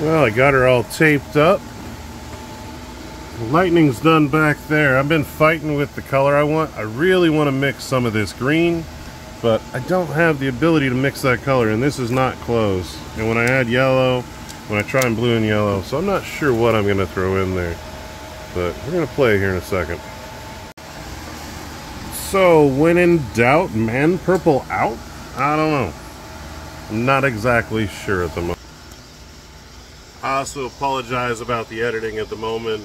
Well, I got her all taped up. The lightning's done back there. I've been fighting with the color I want. I really want to mix some of this green, but I don't have the ability to mix that color, and this is not close. And when I add yellow, when I try and blue and yellow, so I'm not sure what I'm going to throw in there. But we're going to play here in a second. So, when in doubt, man, purple out? I don't know. I'm not exactly sure at the moment. I also apologize about the editing at the moment.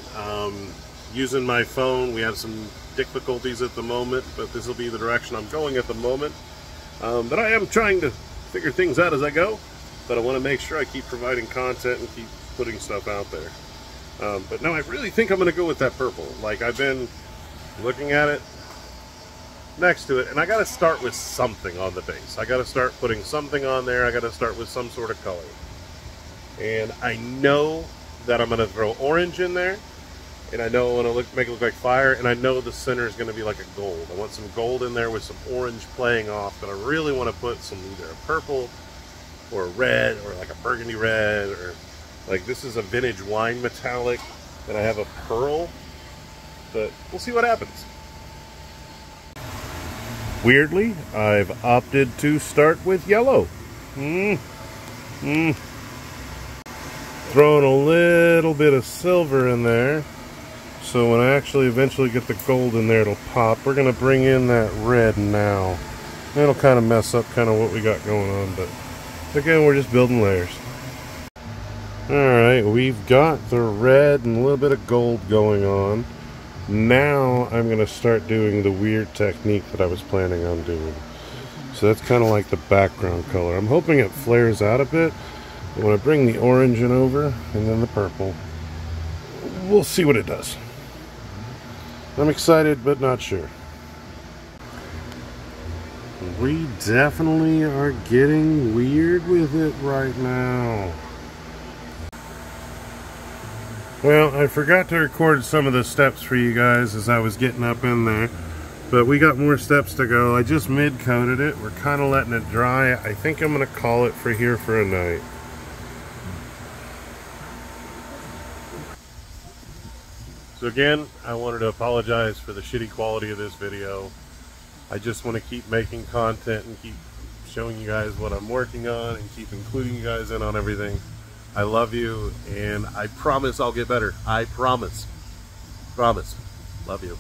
Using my phone, we have some difficulties at the moment, but this will be the direction I'm going at the moment. But I am trying to figure things out as I go, but I want to make sure I keep providing content and keep putting stuff out there. But no, I really think I'm going to go with that purple. Like, I've been looking at it next to it, and I got to start with something on the base. I got to start putting something on there. I got to start with some sort of color. And I know that I'm going to throw orange in there, and I know I want to make it look like fire, and I know the center is going to be like a gold. I want some gold in there with some orange playing off, but I really want to put some either a purple or a red or like a burgundy red, or like this is a vintage wine metallic, and I have a pearl, but we'll see what happens. Weirdly, I've opted to start with yellow. Throwing a little bit of silver in there, so when I actually eventually get the gold in there, it'll pop. We're gonna bring in that red now. It'll kind of mess up kind of what we got going on, but again, we're just building layers. Alright, we've got the red and a little bit of gold going on. Now I'm going to start doing the weird technique that I was planning on doing. So that's kind of like the background color. I'm hoping it flares out a bit. I want to bring the orange in over and then the purple. We'll see what it does. I'm excited but not sure. We definitely are getting weird with it right now. Well, I forgot to record some of the steps for you guys as I was getting up in there, but we got more steps to go. I just mid-coated it. We're kind of letting it dry. I think I'm going to call it for here for a night. So again, I wanted to apologize for the shitty quality of this video. I just want to keep making content and keep showing you guys what I'm working on and keep including you guys in on everything. I love you, and I promise I'll get better. I promise. Promise. Love you.